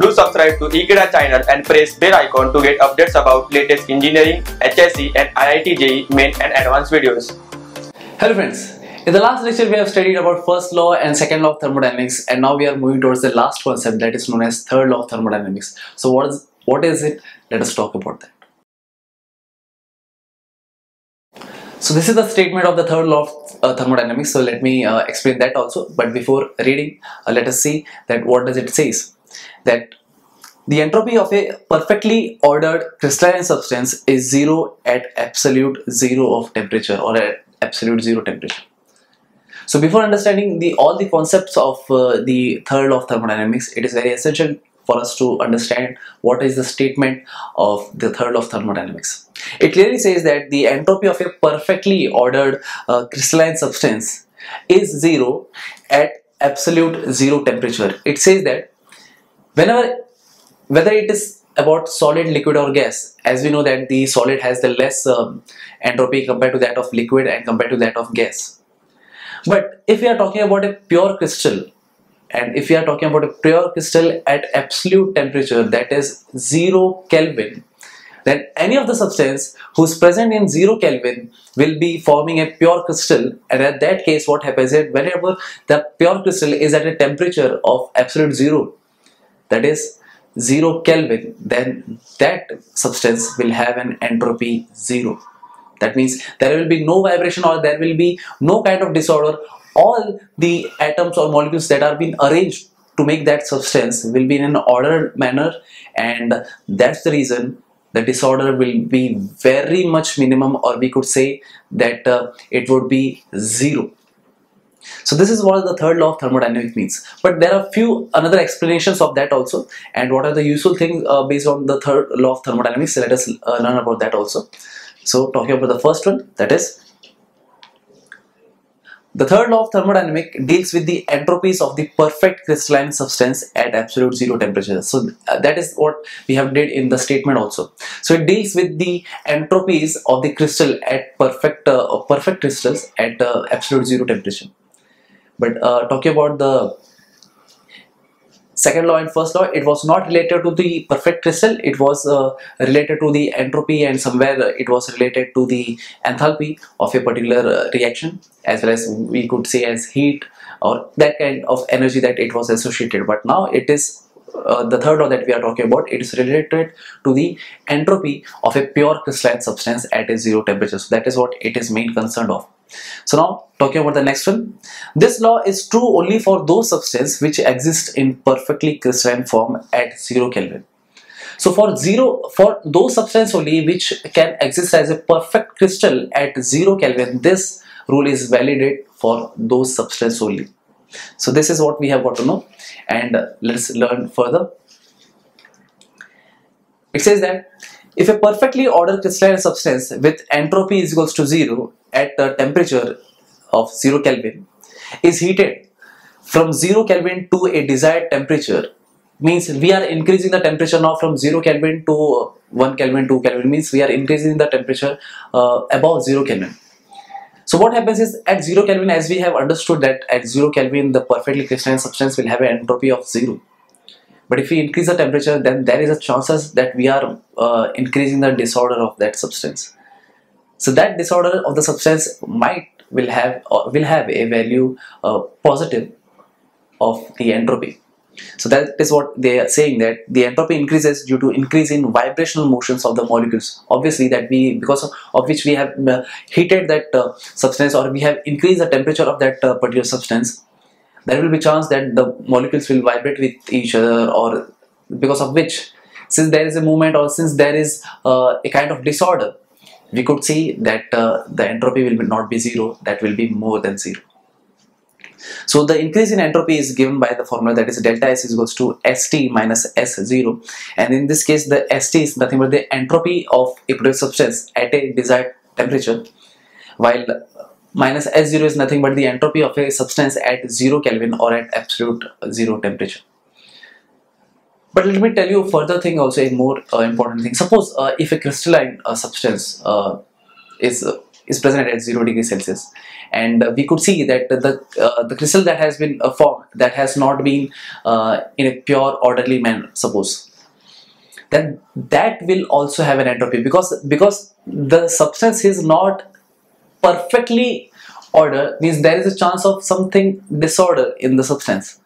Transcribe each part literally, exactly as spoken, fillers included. Do subscribe to Ekeeda channel and press bell icon to get updates about latest engineering, H S E and I I T J E E main and advanced videos. Hello friends, in the last lecture we have studied about first law and second law of thermodynamics, and now we are moving towards the last concept, that is known as third law of thermodynamics. So what is, what is it? Let us talk about that. So this is the statement of the third law of uh, thermodynamics. So let me uh, explain that also. But before reading, uh, let us see that what does it says. That the entropy of a perfectly ordered crystalline substance is zero at absolute zero of temperature, or at absolute zero temperature. So before understanding the all the concepts of uh, the third law of thermodynamics, it is very essential for us to understand what is the statement of the third law of thermodynamics. It clearly says that the entropy of a perfectly ordered uh, crystalline substance is zero at absolute zero temperature. It says that whenever, whether it is about solid, liquid or gas, as we know that the solid has the less um, entropy compared to that of liquid and compared to that of gas. But if we are talking about a pure crystal, and if we are talking about a pure crystal at absolute temperature, that is zero Kelvin, then any of the substance who's present in zero Kelvin will be forming a pure crystal. And at that case, what happens is whenever the pure crystal is at a temperature of absolute zero, that is zero Kelvin, then that substance will have an entropy zero. That means there will be no vibration, or there will be no kind of disorder. All the atoms or molecules that are being arranged to make that substance will be in an ordered manner, and that's the reason the disorder will be very much minimum, or we could say that uh, it would be zero. So this is what the third law of thermodynamics means. But there are few another explanations of that also, and what are the useful things uh, based on the third law of thermodynamics. Let us uh, learn about that also. So talking about the first one, that is the third law of thermodynamics deals with the entropies of the perfect crystalline substance at absolute zero temperature. So uh, that is what we have did in the statement also. So it deals with the entropies of the crystal at perfect uh, or perfect crystals at uh, absolute zero temperature. But uh, talking about the second law and first law, it was not related to the perfect crystal. It was uh, related to the entropy, and somewhere uh, it was related to the enthalpy of a particular uh, reaction, as well as we could say as heat or that kind of energy that it was associated. But now it is uh, the third law that we are talking about. It is related to the entropy of a pure crystalline substance at a zero temperature. So that is what it is main concerned of. So now talking about the next one, this law is true only for those substances which exist in perfectly crystalline form at zero Kelvin. So for zero, for those substances only which can exist as a perfect crystal at zero Kelvin, this rule is valid for those substances only. So this is what we have got to know, and let's learn further. It says that if a perfectly ordered crystalline substance with entropy is equals to zero at the temperature of zero Kelvin is heated from zero Kelvin to a desired temperature, means we are increasing the temperature now from zero Kelvin to one Kelvin, two Kelvin, means we are increasing the temperature uh, above zero Kelvin. So what happens is at zero Kelvin, as we have understood that at zero Kelvin the perfectly crystalline substance will have an entropy of zero. But if we increase the temperature, then there is a chances that we are uh, increasing the disorder of that substance. So that disorder of the substance might will have or will have a value uh, positive of the entropy. So that is what they are saying, that the entropy increases due to increase in vibrational motions of the molecules. Obviously that we, because of, of which we have uh, heated that uh, substance, or we have increased the temperature of that uh, particular substance. There will be chance that the molecules will vibrate with each other, or because of which, since there is a movement, or since there is uh, a kind of disorder, we could see that uh, the entropy will not be zero, that will be more than zero. So the increase in entropy is given by the formula, that is delta S is equals to S T minus S zero, and in this case the S T is nothing but the entropy of a particular substance at a desired temperature, while minus S zero is nothing but the entropy of a substance at zero Kelvin, or at absolute zero temperature. But let me tell you further thing also, a more uh, important thing. Suppose uh, if a crystalline uh, substance uh, is uh, is present at zero degree Celsius, and uh, we could see that the uh, the crystal that has been uh, formed, that has not been uh, in a pure orderly manner, suppose, then that will also have an entropy, because because the substance is not perfectly ordered, means there is a chance of something disorder in the substance,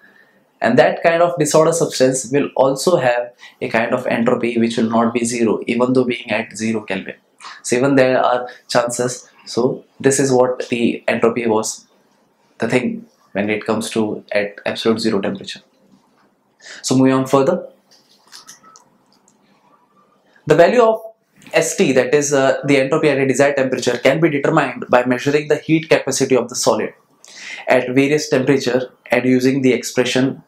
and that kind of disorder substance will also have a kind of entropy which will not be zero, even though being at zero Kelvin. So even there are chances. So this is what the entropy was, the thing when it comes to at absolute zero temperature. So moving on further, the value of S T, that is uh, the entropy at a desired temperature, can be determined by measuring the heat capacity of the solid at various temperature and using the expression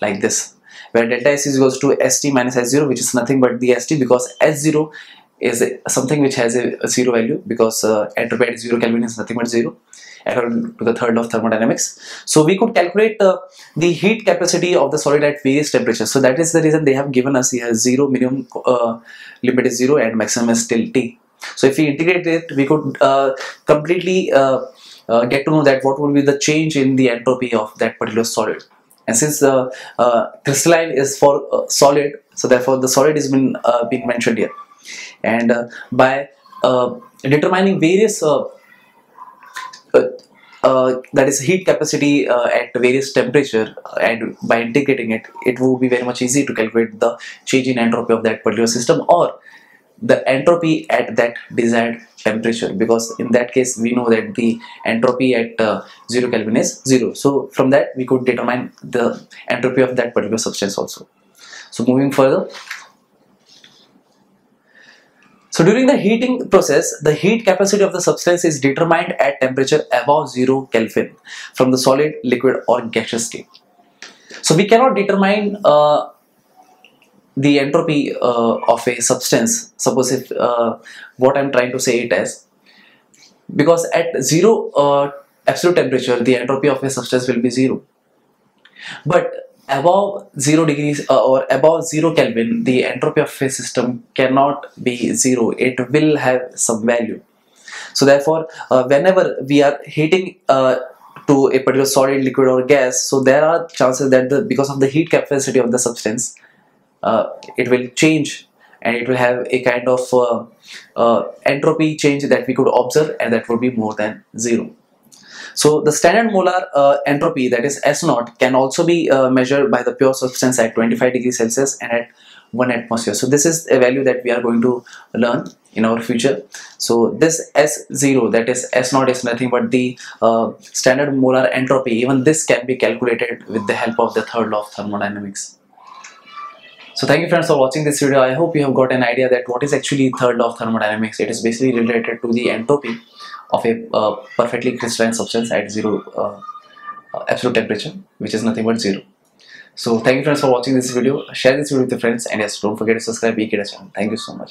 like this, where delta S is equals to S T minus S zero, which is nothing but the S T, because S zero is something which has a, a zero value, because uh, entropy at zero Kelvin is nothing but zero, according to the third of thermodynamics. So we could calculate uh, the heat capacity of the solid at various temperatures. So that is the reason they have given us here zero, minimum uh, limit is zero and maximum is till T. So if we integrate it, we could uh, completely uh, Uh, get to know that what would be the change in the entropy of that particular solid. And since the uh, uh, crystalline is for uh, solid, so therefore the solid has been uh, been mentioned here. And uh, by uh, determining various uh, uh, uh, that is heat capacity uh, at various temperature, uh, and by integrating it, it would be very much easy to calculate the change in entropy of that particular system, or the entropy at that desired temperature, because in that case we know that the entropy at uh, zero Kelvin is zero. So from that we could determine the entropy of that particular substance also. So moving further, so during the heating process, the heat capacity of the substance is determined at temperature above zero Kelvin from the solid, liquid or gaseous state. So we cannot determine uh, the entropy uh, of a substance, suppose if uh, what I'm trying to say it as, because at zero uh, absolute temperature the entropy of a substance will be zero, but above zero degrees uh, or above zero Kelvin the entropy of a system cannot be zero, it will have some value. So therefore uh, whenever we are heating uh, to a particular solid, liquid or gas, so there are chances that the because of the heat capacity of the substance, Uh, it will change and it will have a kind of uh, uh, entropy change that we could observe, and that would be more than zero. So the standard molar uh, entropy, that is S zero, can also be uh, measured by the pure substance at twenty-five degrees Celsius and at one atmosphere. So this is a value that we are going to learn in our future. So this S zero, that is S zero, is nothing but the uh, standard molar entropy. Even this can be calculated with the help of the third law of thermodynamics. So thank you friends for watching this video. I hope you have got an idea that what is actually third law of thermodynamics. It is basically related to the entropy of a uh, perfectly crystalline substance at zero uh, absolute temperature, which is nothing but zero. So thank you friends for watching this video. Share this video with your friends, and yes, don't forget to subscribe to Ekeeda channel. Thank you so much.